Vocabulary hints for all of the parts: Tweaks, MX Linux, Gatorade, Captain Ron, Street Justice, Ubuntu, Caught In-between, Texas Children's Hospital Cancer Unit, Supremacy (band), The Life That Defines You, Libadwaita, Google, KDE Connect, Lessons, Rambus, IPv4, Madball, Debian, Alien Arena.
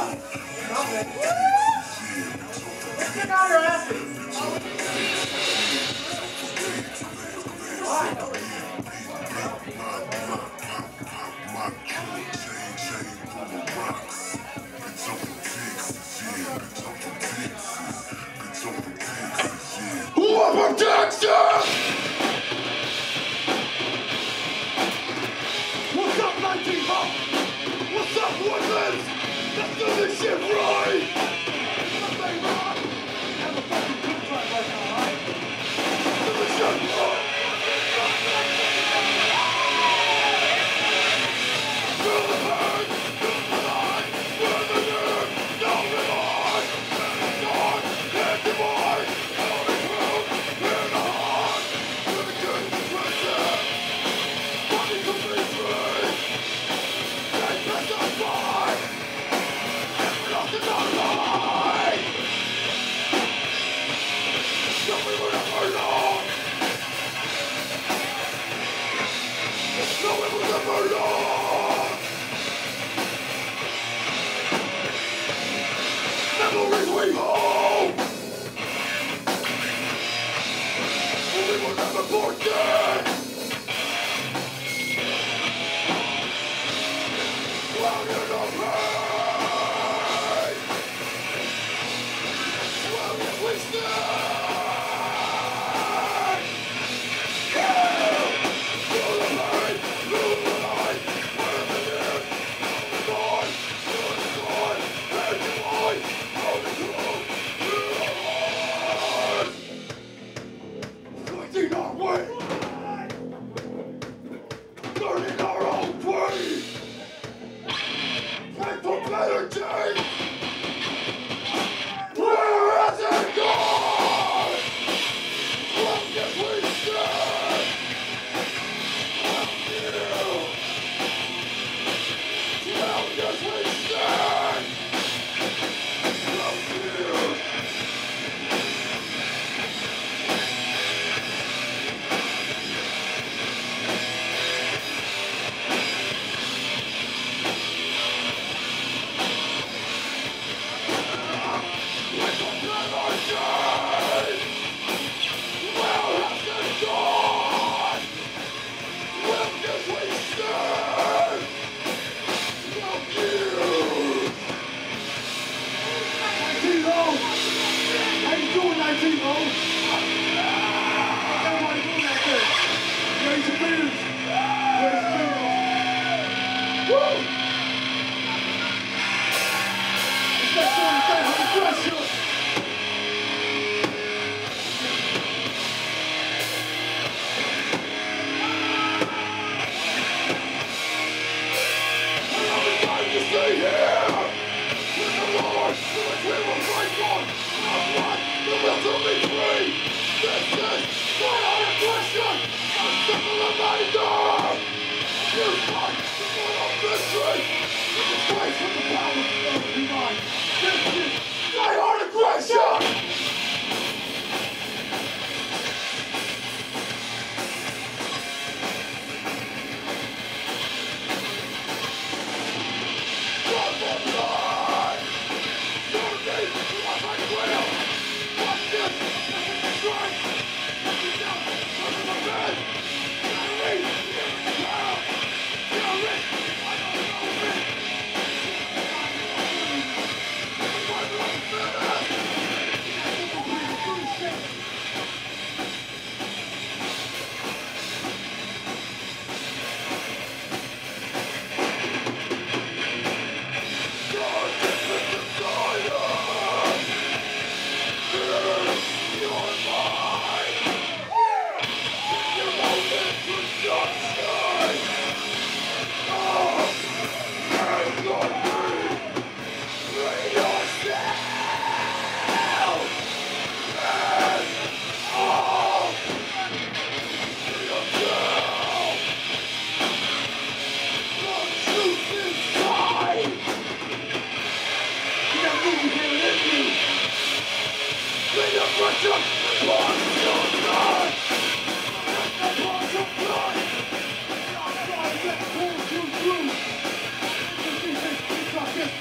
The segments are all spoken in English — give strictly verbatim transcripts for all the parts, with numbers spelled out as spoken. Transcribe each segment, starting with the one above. out. Let's get out our asses. Who up in Texas? It's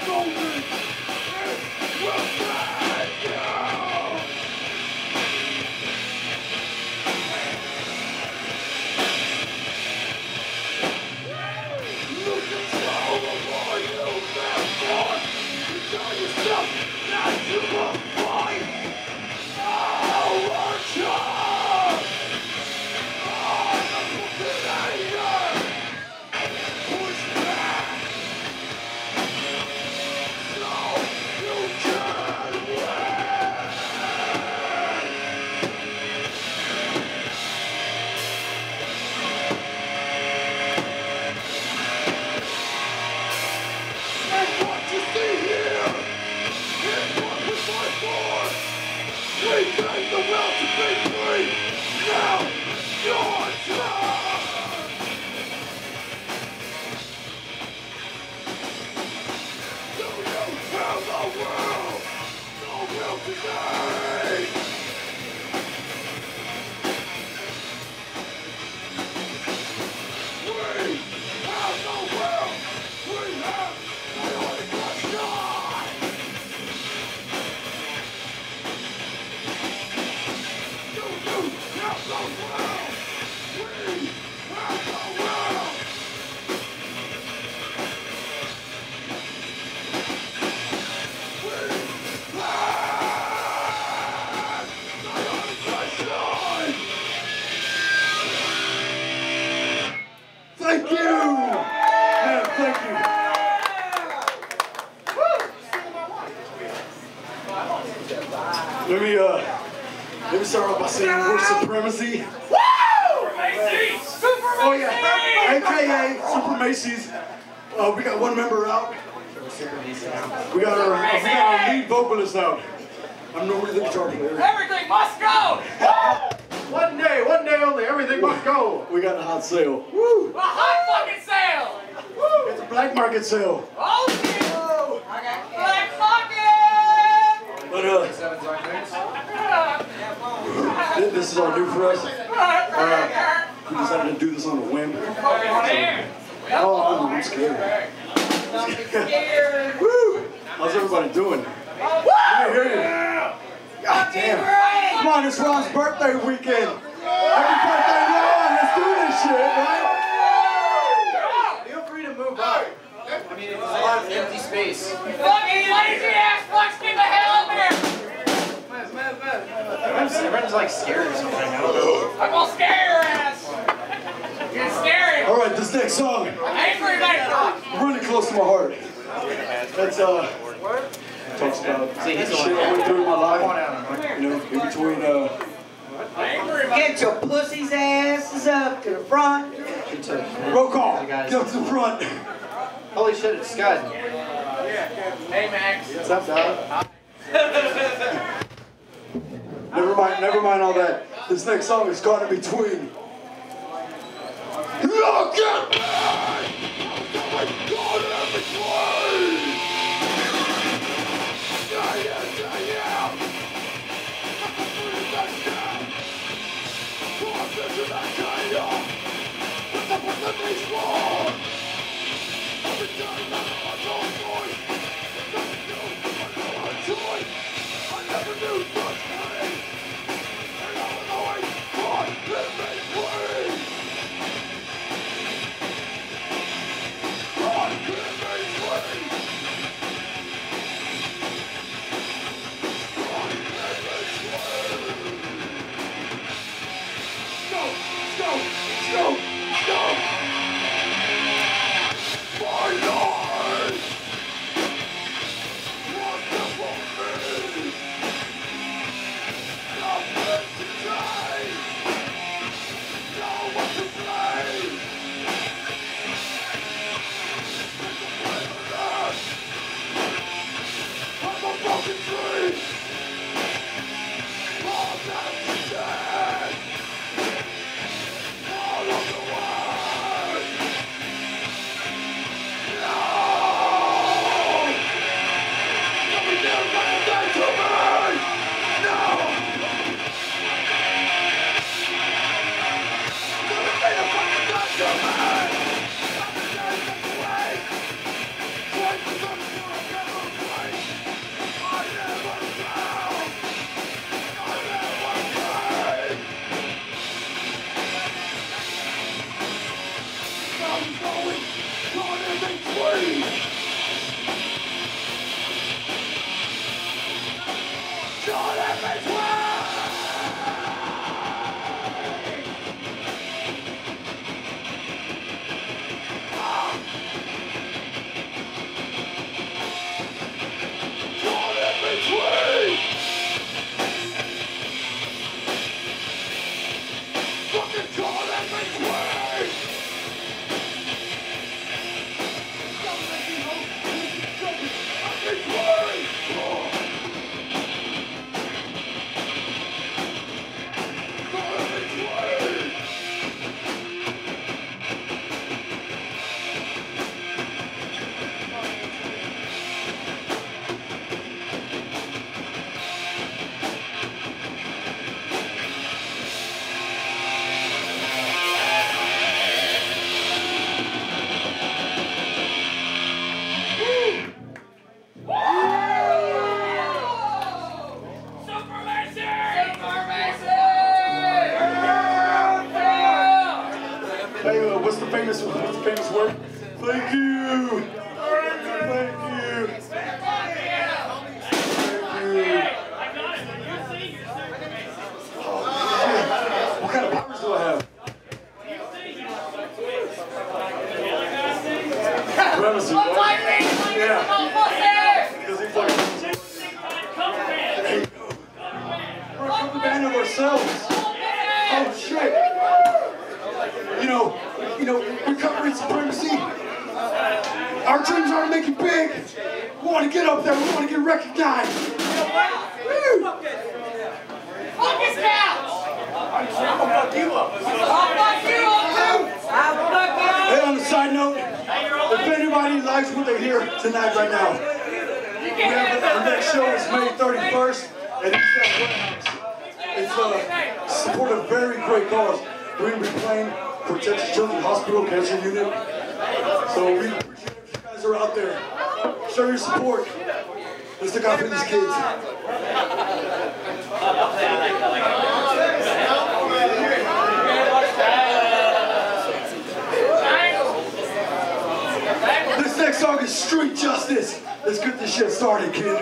so good. the will to be free. Now, your turn. Do you tell the world the will to be? We have the will. We have the only question. The world, we have the world. We have the only question. Thank you. Man, thank you. Yeah. Let me uh. Let me start off by saying we're Supremacy. Woo! Supremacy! Supremacy! Oh yeah, A K A Supremacy's. Uh, we got one member out. We got our, uh, we got our lead vocalist out. I'm normally the guitar player. Everything must go! Woo! One day, one day only, everything must go. We got a hot sale. Woo! A hot fucking sale! Woo! It's a black market sale. Oh shit! Whoa. Black market! But uh... this is all new for us. Uh, we decided to do this on a whim. So, oh, I'm scared. I'm scared. Woo! How's everybody doing? I hear you. God damn. Come on, it's Ron's birthday weekend. Happy birthday, Ron. Let's do this shit, right? Feel free to move up. I mean, it's a lot of empty space. Fucking lazy ass fucks, get the hell out of here. Everyone's like scared or something. I don't know. I'm gonna scare your ass. You're scary. All right, this next song. I'm really close to my heart. That's uh. Talks about shit I went through in my life. You know, in between uh. Get your pussy's asses up to the front. Roll call. Get up to the front. Holy shit, it's Scott. Hey Max. What's up, dog? Never mind, never mind all that. This next song is Caught In Between. Look at me! I'm caught in between! Day in, day out. I'm free as I can. Forced into the chaos. But that was the day's war. Every time I have my own voice. Nothing new, but no one choice. I never knew such pain. Caught in between. famous, famous word. Thank you. Thank you. Supremacy, right? Yeah. Because he fucking... There you go. We're a cover band of ourselves. Oh shit. You know, you know, we're covering Supremacy. Our dreams aren't making big. We want to get up there. We want to get recognized. Woo! Fuck his couch! I'll fuck you up. I'll fuck you up. I'll fuck you up. Hey, on the side note. If anybody likes what they hear tonight, right now, we have our next show is May thirty-first, and it's at Lessons. It's uh, support a very great cause. We're going to be playing for Texas Children's Hospital Cancer Unit. So we appreciate if you guys are out there. Show your support. Let's look out for these kids. Next song is Street Justice. Let's get this shit started, kid.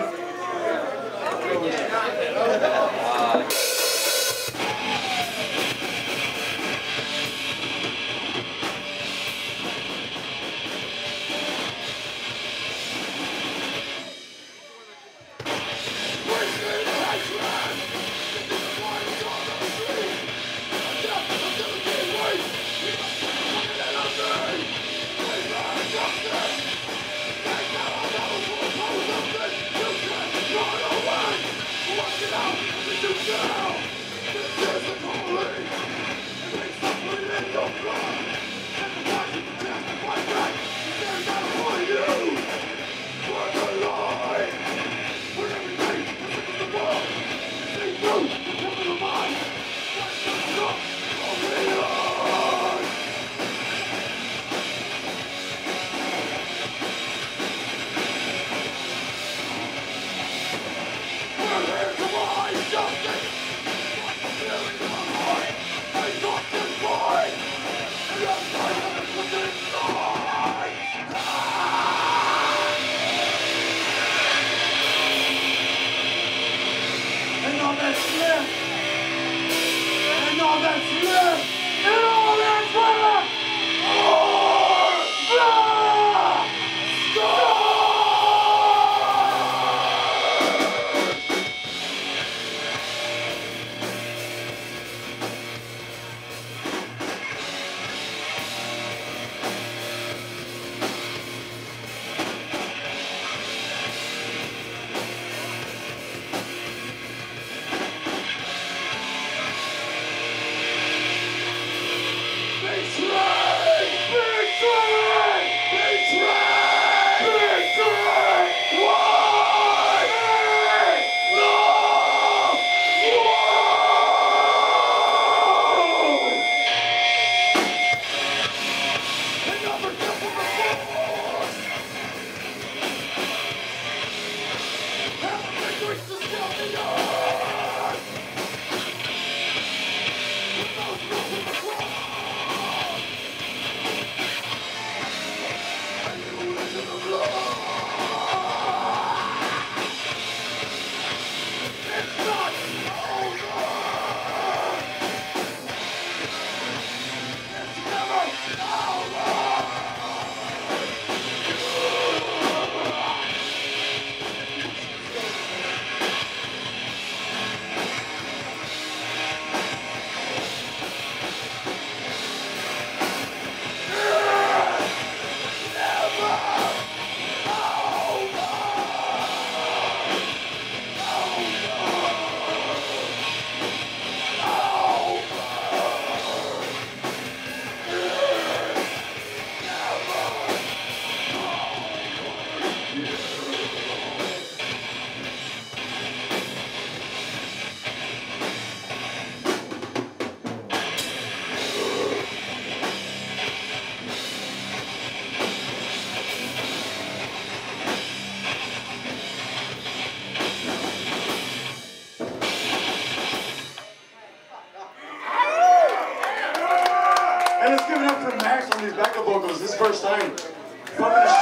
Captain Max on these backup vocals. This is first time. Fucking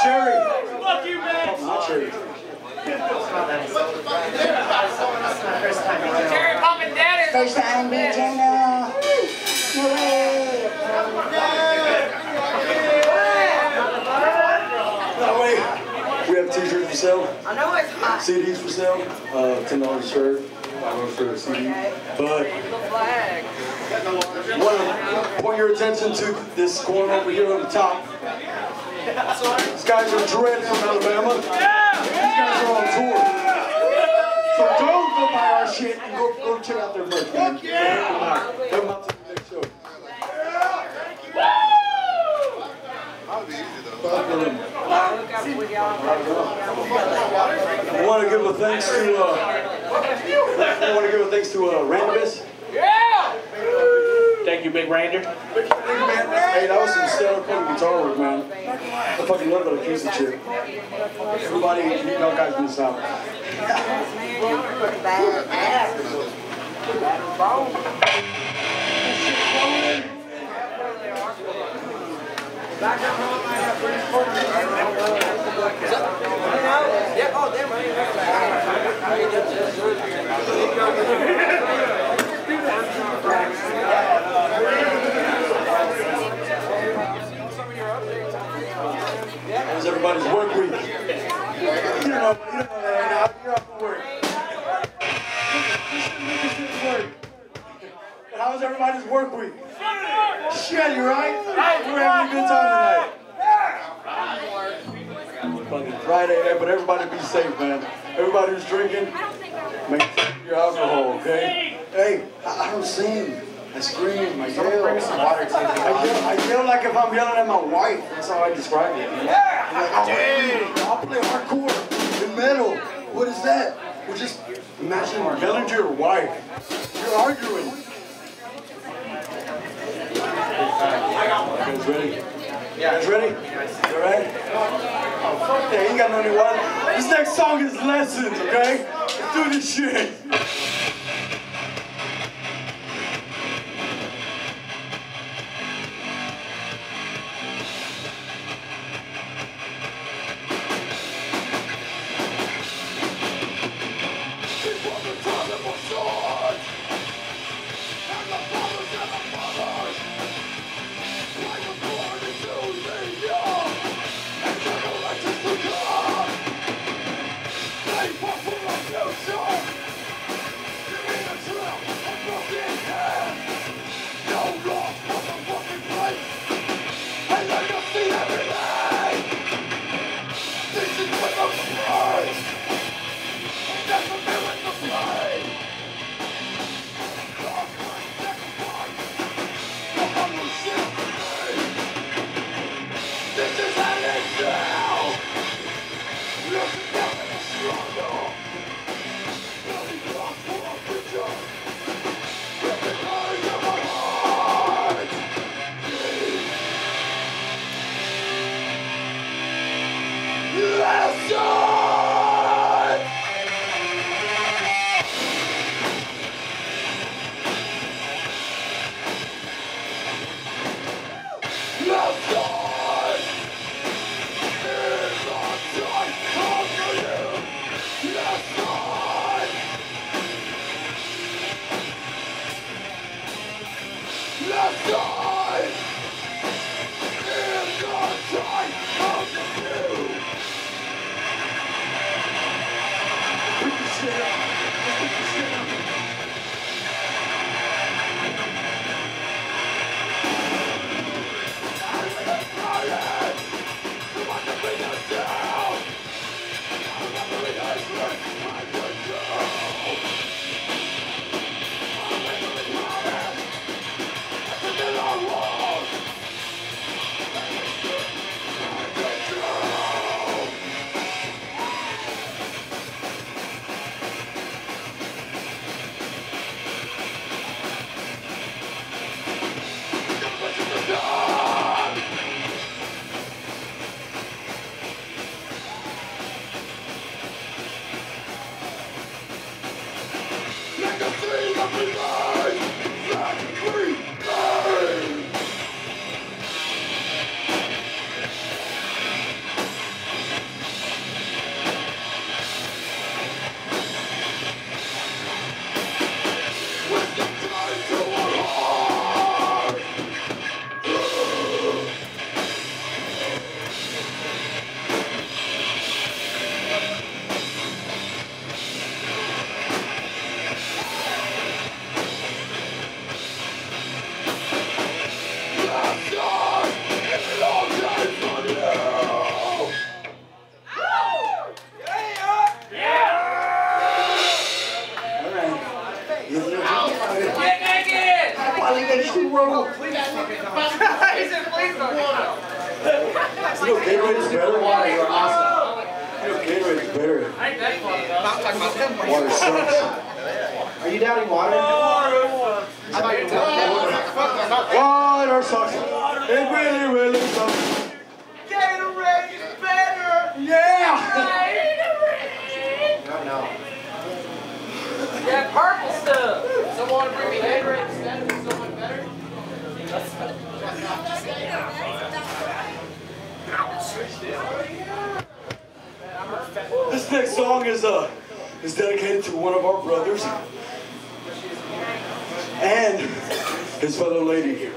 Cherry. Fuck you, Max. Not Cherry. First time. Cherry popping daddy. First time, we have t-shirts for sale. I know it's hot. C Ds for sale. Uh, ten dollars a shirt. five dollars for a C D. But I want to point your attention to this corner over here on the top. These guys are dreads from Alabama. These guys are on tour. So don't go buy our shit and go, go check out their merch. Fuck yeah! Come out to the next show. I want to give a thanks to uh, I want to give a thanks to uh, Rambus. Yeah. Thank you, Big Ranger. Hey, that was some stellar fucking guitar work, man. I fucking love that acoustic shit. Everybody, you know, guys from the South. Back up home, I have pretty important. Yeah, oh, damn, I ain't that was everybody's work week. You know, you know, now you're off to work. And how was everybody's work week? Shit, you right? We're having a good time tonight. Fucking Friday, man, but everybody be safe, man. Everybody who's drinking, maintain your alcohol, okay? Hey, I, I don't sing. I scream. I yell. I yell like if I'm yelling at my wife. That's how I describe it. Yeah. Like, I'll, I'll play hardcore and metal. What is that? We're just imagine yelling to your wife. You're arguing. You guys ready? You guys ready? You ready? Oh, fuck that. You got no new one. This next song is Lessons, okay? Let's do this shit. I You know, Gatorade's better. Water, you're awesome. You know, Gatorade's better. I'm talking about them. Water sucks. Are you doubting water? Water sucks. I might water sucks. It really, really sucks. Gatorade is better. Yeah. Gatorade. No, no. That purple stuff. Someone bring me Gatorade instead of someone better. This next song is uh is dedicated to one of our brothers and his fellow lady here.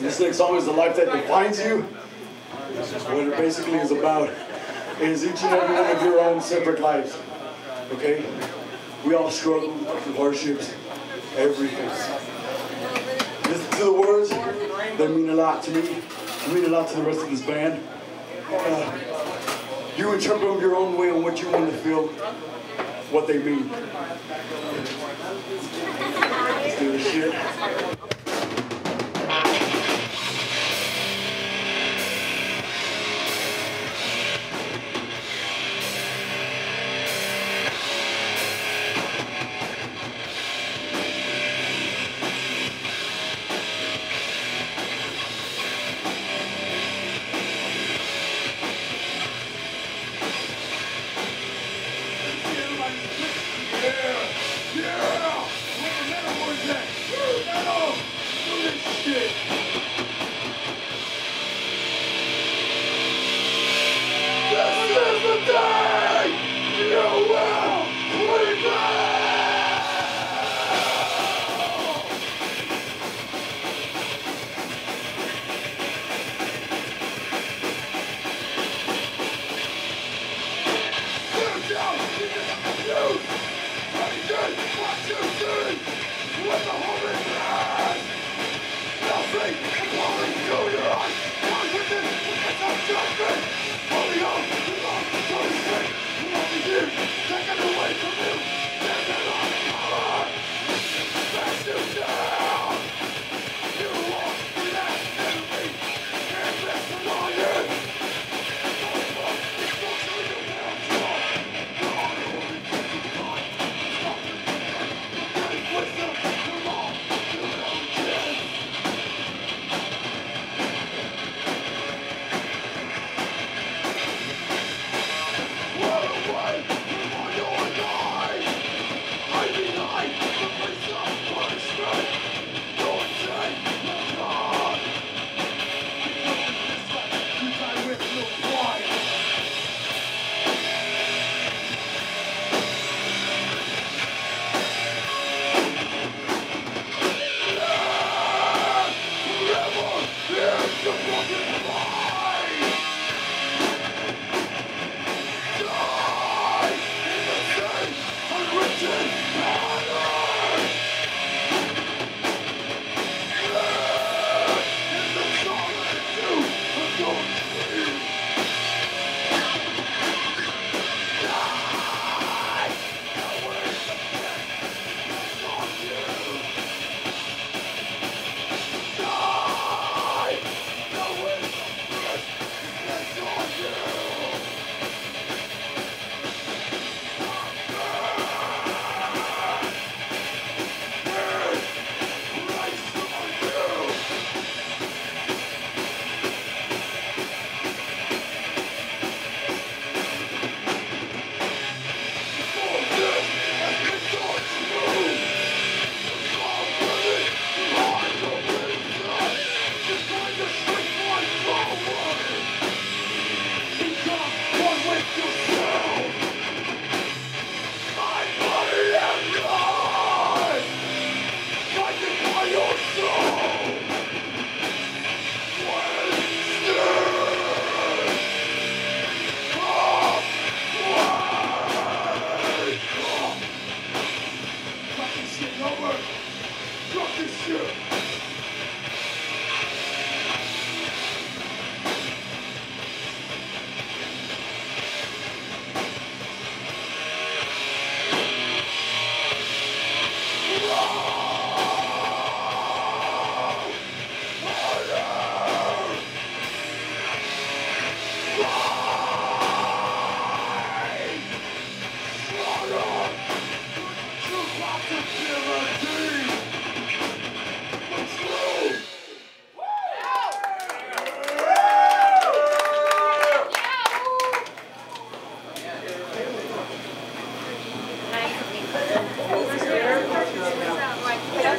This next song is The Life That Defines You. What it basically is about is each and every one of your own separate lives. Okay? We all struggle with hardships, everything. Listen to the words, they mean a lot to me. They mean a lot to the rest of this band. Uh, you interpret them your own way on what you want to feel, what they mean. Let's do this shit.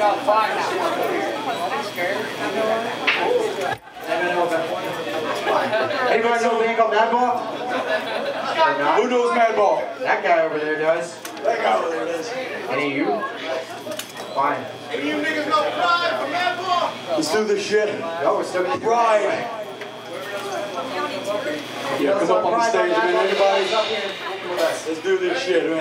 about five or six years. I'm scared. Anybody know a band called Madball? Who knows Madball? That guy over there does. That guy over there does. Any of you? Fine. Any of you niggas know Pride from Madball? Let's do this shit. No, let's do this. Pride. Yeah, come up on the stage, man. Anybody? Let's do this shit, man.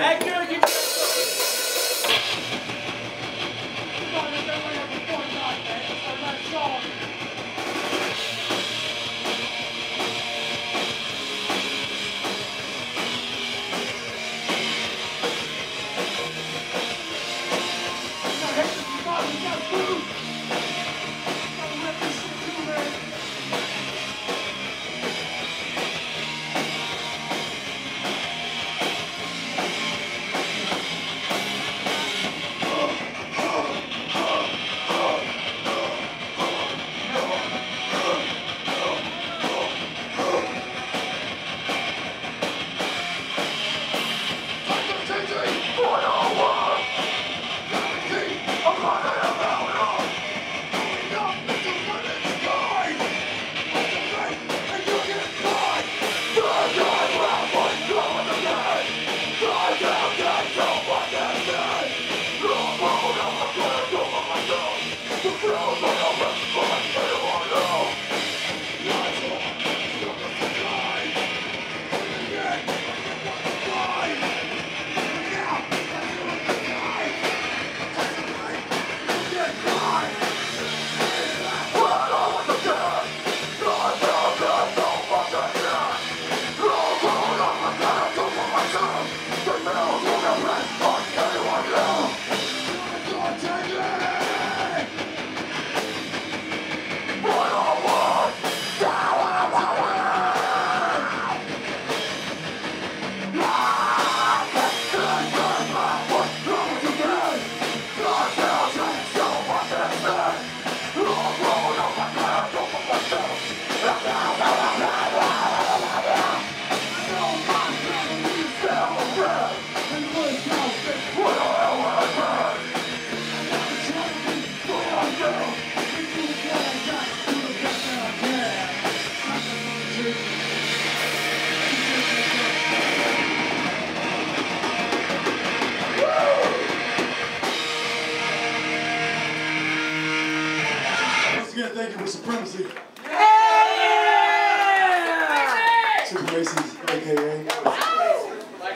Thank you for Supremacy. Yeah! Supremacy, A K A. Like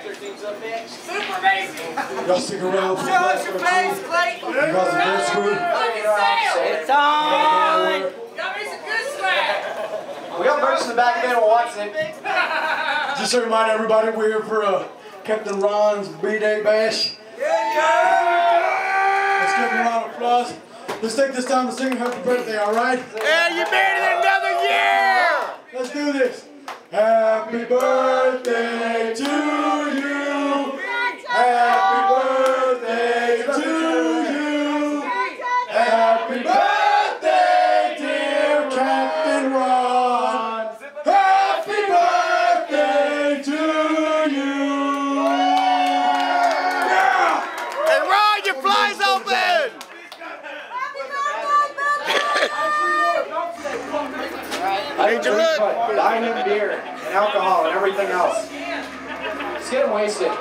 their team's up next. Supremacy! Y'all stick around for the last thirteen. Show us your face, Clayton! You guys are good screwed. It's on! Y'all make some good slap! We got merch in the back of it, we'll watch it. Just to remind everybody, we're here for uh, Captain Ron's B-Day Bash. Yeah! yeah. Let's give him a round of applause. Let's take this time to sing happy birthday, alright? And you made it another year! Let's do this. Happy birthday to you. Happy birthday to you. Happy birthday, dear Captain Ron. Happy birthday to you. Yeah! And Ron, your fly's open! I need to look. Dine and beer and alcohol and everything else. It's getting wasted.